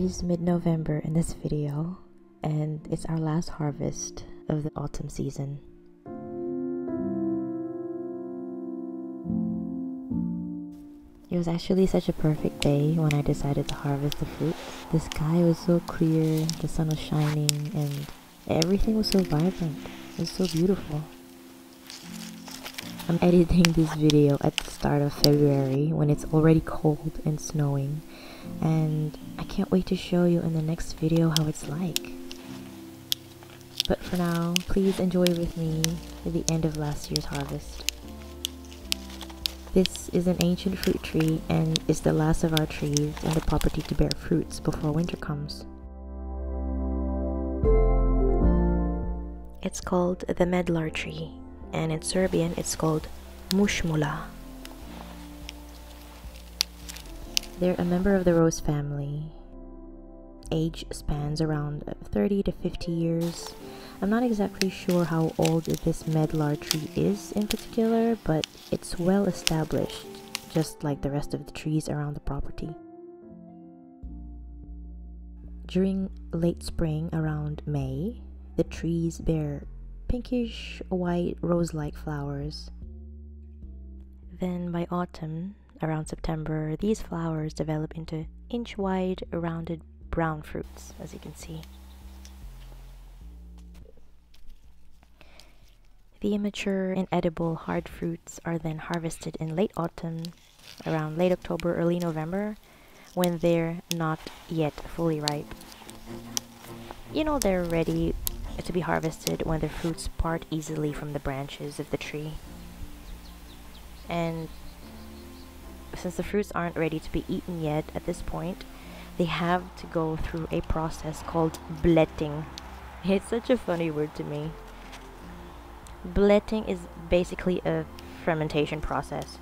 It is mid-November in this video, and it's our last harvest of the autumn season. It was actually such a perfect day when I decided to harvest the fruit. The sky was so clear, the sun was shining, and everything was so vibrant. It was so beautiful. I'm editing this video at the start of February when it's already cold and snowing, and I can't wait to show you in the next video how it's like. But for now, please enjoy with me the end of last year's harvest. This is an ancient fruit tree and is the last of our trees in the property to bear fruits before winter comes. It's called the Medlar tree, and in Serbian it's called Mushmula. They're a member of the rose family. Age spans around 30 to 50 years. I'm not exactly sure how old this medlar tree is in particular, but it's well established, just like the rest of the trees around the property. During late spring, around May, the trees bear pinkish white rose-like flowers. Then by autumn, around September, these flowers develop into inch-wide, rounded brown fruits, as you can see. The immature, inedible, hard fruits are then harvested in late autumn, around late October, early November, when they're not yet fully ripe. You know they're ready to be harvested when the fruits part easily from the branches of the tree. And since the fruits aren't ready to be eaten yet at this point, they have to go through a process called bletting. It's such a funny word to me. Bletting is basically a fermentation process,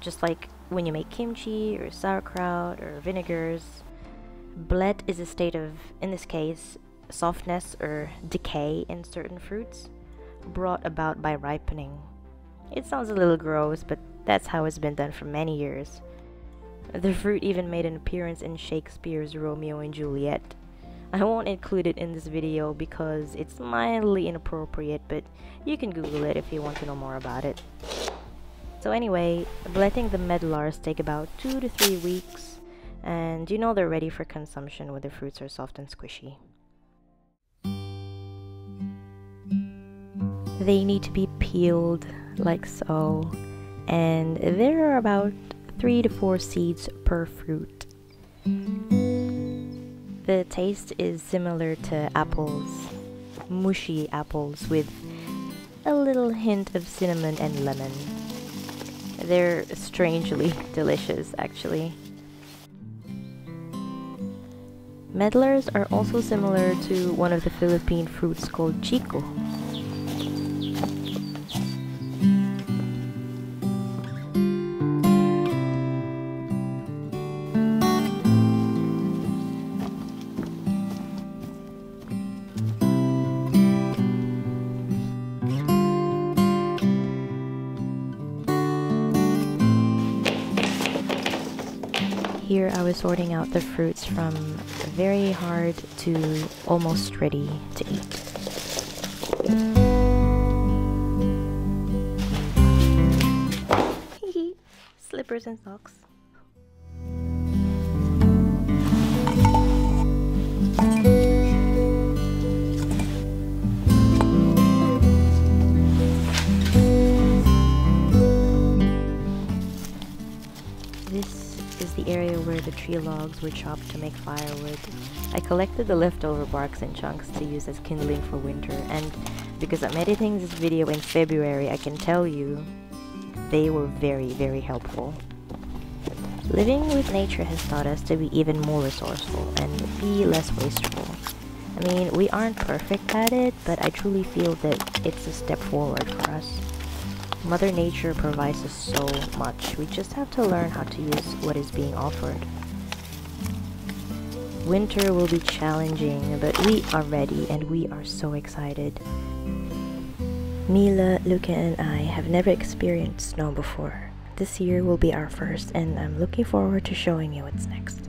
just like when you make kimchi or sauerkraut or vinegars. Blett is a state of, in this case, softness or decay in certain fruits, brought about by ripening. It sounds a little gross, but that's how it's been done for many years. The fruit even made an appearance in Shakespeare's Romeo and Juliet. I won't include it in this video because it's mildly inappropriate, but you can Google it if you want to know more about it. So anyway, bletting the medlars take about 2 to 3 weeks, and you know they're ready for consumption when the fruits are soft and squishy. They need to be peeled, like so. And there are about 3 to 4 seeds per fruit. The taste is similar to apples, mushy apples with a little hint of cinnamon and lemon. They're strangely delicious, actually. Medlars are also similar to one of the Philippine fruits called chico. Here I was sorting out the fruits from very hard to almost ready to eat. Slippers and socks. Area where the tree logs were chopped to make firewood. I collected the leftover barks and chunks to use as kindling for winter, and because I'm editing this video in February, I can tell you they were very, very helpful. Living with nature has taught us to be even more resourceful and be less wasteful. I mean, we aren't perfect at it, but I truly feel that it's a step forward for us. Mother Nature provides us so much, we just have to learn how to use what is being offered. Winter will be challenging, but we are ready and we are so excited. Mila, Luca, and I have never experienced snow before. This year will be our first, and I'm looking forward to showing you what's next.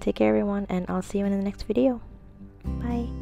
Take care everyone, and I'll see you in the next video. Bye.